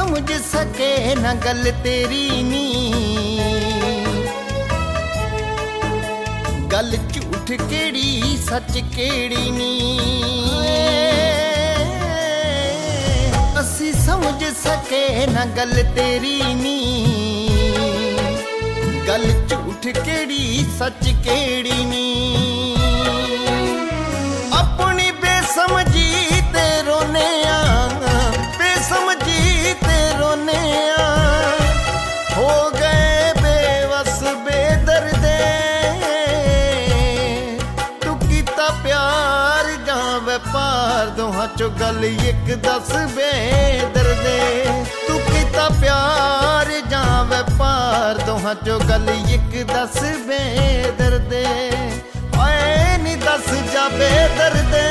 समझ सके न गल तेरी नी, गल झूठ केड़ी सच केड़ी नी, असी समझ सके न गल तेरी नी, गल झूठ केड़ी सच केड़ी नी। अपनी बेसमझी ते रोने आ, बेसमझी ते रोने आ, हो गए बेवस बेदर्दे, तू कीता प्यार जां व्यापार, दोहां चो गल इक दस बेदर्दे, तू कीता प्यार जां व्यापार, दोहां चो गल इक दस बेदर्दे, ऐ नी दस जा बेदर्दे।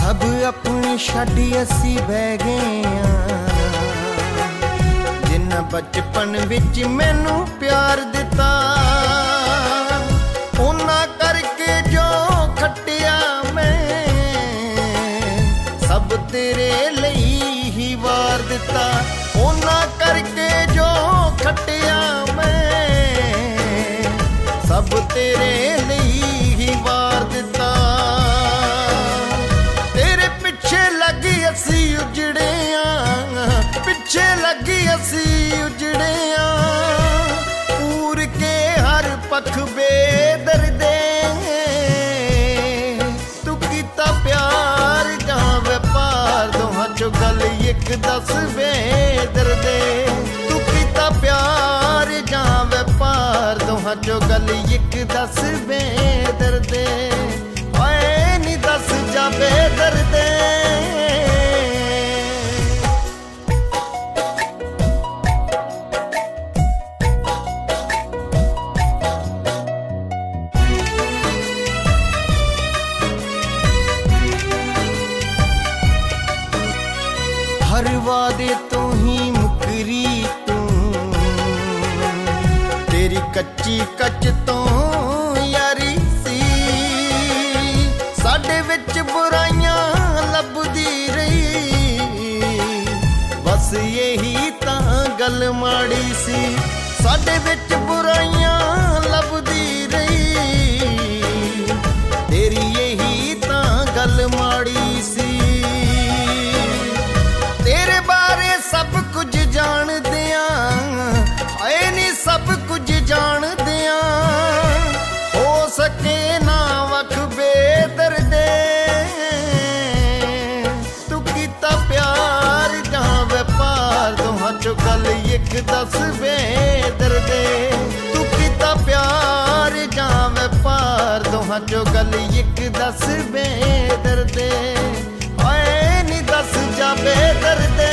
सब अपनी छड़ी असी बह गए, जिन्ना बचपन विच मैनू प्यार दिता, उन्ना करके जो खटिया मैं सब तेरे लई ही वार दिता, उन्ना करके जो खटिया मैं सब तेरे लई ही वार दिता। असी उजड़े आ, पिछे लगी असी उजड़े आ, पूर के हर पख बेदर्दे, तू कीता प्यार जां व्यापार, दोहां चो गल इक दस बेदर्दे, तू कीता प्यार जां व्यापार, दोहां चो गल इक दस बेदर्दे, ओए नी दस जा बेदर्दे। हर वादे तो ही मुकरी तू, तेरी कच्ची कच तो यारी सी, साडे विच बुराइयां लभदी रही, बस यही तां गल माड़ी सी, साडे विच बुराइयां लभदी रही, तेरी यही तां गल माड़ी सी। सब कुछ जान दिया, आए नी सब कुछ जान दिया, हो सके ना वख बेदर्दे, तू कीता प्यार जां व्यापार, दोहां चो गल इक दस बेदर्दे, तू कीता प्यार जां व्यापार, दोहां चो गल इक दस बेदर्दे, आए नी दस जा बेदर्दे।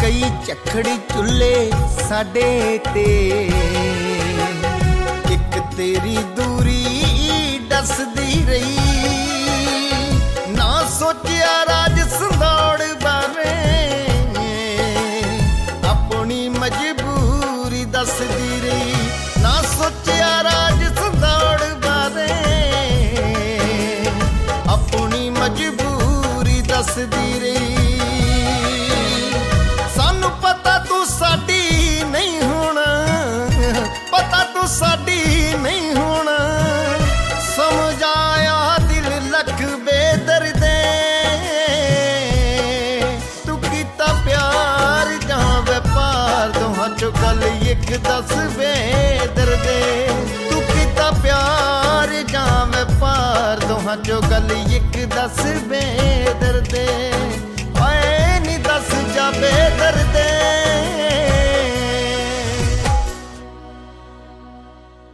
कई चखड़ी चुले साडे ते, एक तेरी दूरी डसदी रही, ना सोचिया राज संदौड़ बारे, अपनी मजबूरी दसदी रही, ना सोचिया राज संदौड़ बारे, अपनी मजबूरी दसदी रही। पता तू साडी नहीं होना, समझाया दिल लख बेदर्दे, तू कीता प्यार जां व्यापार, दोहां चो गल इक दस बेदर्दे, तू कीता प्यार जां व्यापार, दोहां चो गल इक दस बेदर्दे, ओए बस जाबे